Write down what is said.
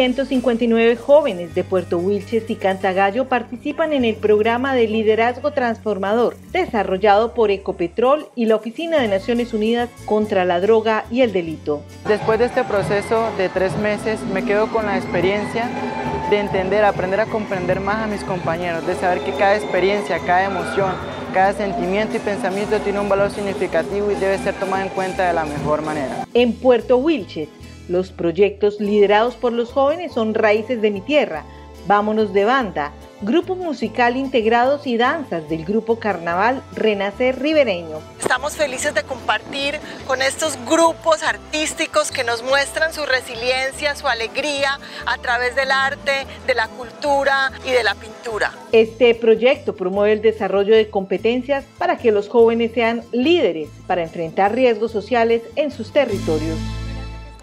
159 jóvenes de Puerto Wilches y Cantagallo participan en el programa de liderazgo transformador desarrollado por Ecopetrol y la Oficina de Naciones Unidas contra la Droga y el Delito. Después de este proceso de 3 meses me quedo con la experiencia de entender, aprender a comprender más a mis compañeros, de saber que cada experiencia, cada emoción, cada sentimiento y pensamiento tiene un valor significativo y debe ser tomado en cuenta de la mejor manera. En Puerto Wilches, los proyectos liderados por los jóvenes son Raíces de Mi Tierra, Vámonos de Banda, Grupo Musical Integrados y Danzas del Grupo Carnaval Renacer Ribereño. Estamos felices de compartir con estos grupos artísticos que nos muestran su resiliencia, su alegría a través del arte, de la cultura y de la pintura. Este proyecto promueve el desarrollo de competencias para que los jóvenes sean líderes para enfrentar riesgos sociales en sus territorios.